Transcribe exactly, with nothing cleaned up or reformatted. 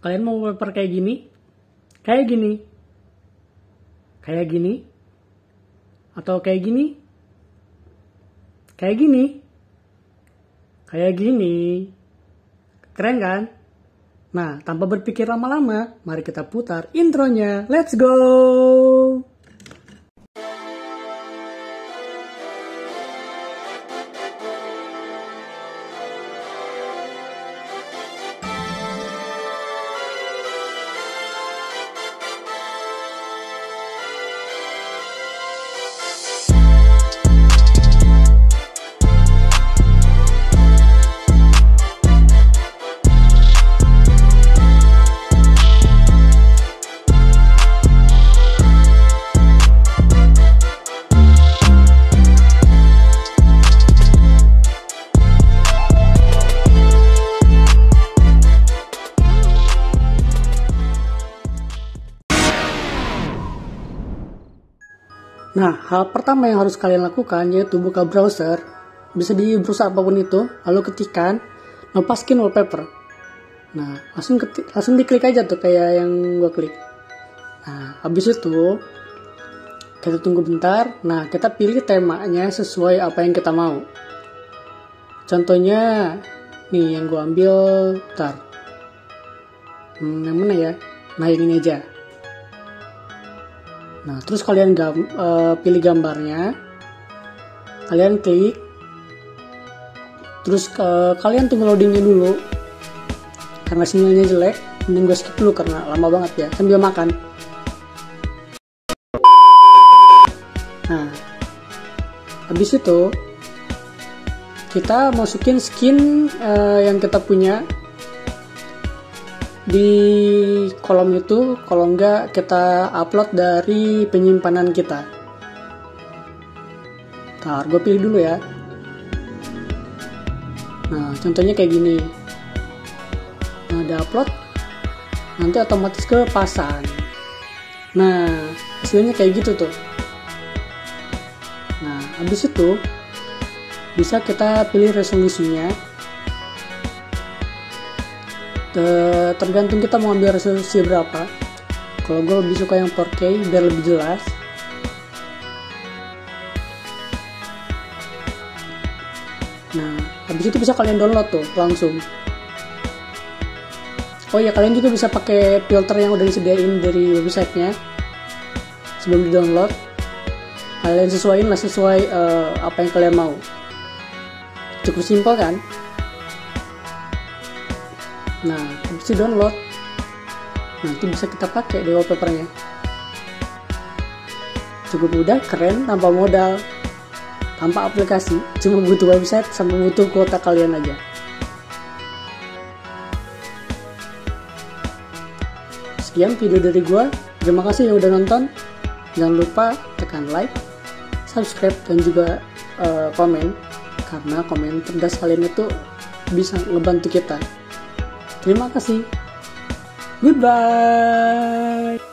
Kalian mau paper kayak gini, kayak gini, kayak gini, atau kayak gini, kayak gini, kayak gini. Keren kan? Nah, tanpa berpikir lama-lama, mari kita putar intronya. Let's go! Nah, hal pertama yang harus kalian lakukan yaitu buka browser. Bisa di browser apapun itu, lalu ketikkan nopaskin wallpaper. Nah, langsung ketik, langsung diklik aja tuh kayak yang gua klik. Nah, habis itu kita tunggu bentar. Nah, kita pilih temanya sesuai apa yang kita mau. Contohnya nih yang gua ambil, bentar. Hmm, yang mana ya? Nah, ini aja. Nah, terus kalian gam, uh, pilih gambarnya, kalian klik, terus uh, kalian tunggu loadingnya dulu, karena sinyalnya jelek, mending gue skip dulu karena lama banget ya, sambil makan. Nah, habis itu, kita masukin skin uh, yang kita punya di kolom itu, kalau enggak kita upload dari penyimpanan kita. Ntar gue pilih dulu ya. Nah, contohnya kayak gini. Nah, di upload nanti otomatis ke pasang. Nah, hasilnya kayak gitu tuh. Nah, habis itu bisa kita pilih resolusinya. Tergantung kita mau ambil resolusi berapa. Kalau gue lebih suka yang empat K biar lebih jelas. Nah, habis itu bisa kalian download tuh langsung. Oh ya, kalian juga bisa pakai filter yang udah disediain dari websitenya sebelum di download. Kalian sesuaiin lah sesuai uh, apa yang kalian mau. Cukup simpel kan? Nah, habis itu download, nanti bisa kita pakai di wallpapernya. Cukup mudah, keren, tanpa modal, tanpa aplikasi, cuma butuh website sama butuh kuota kalian aja. Sekian video dari gua, terima kasih yang udah nonton. Jangan lupa tekan like, subscribe, dan juga uh, komen, karena komen cerdas kalian itu bisa ngebantu kita. Terima kasih. Goodbye.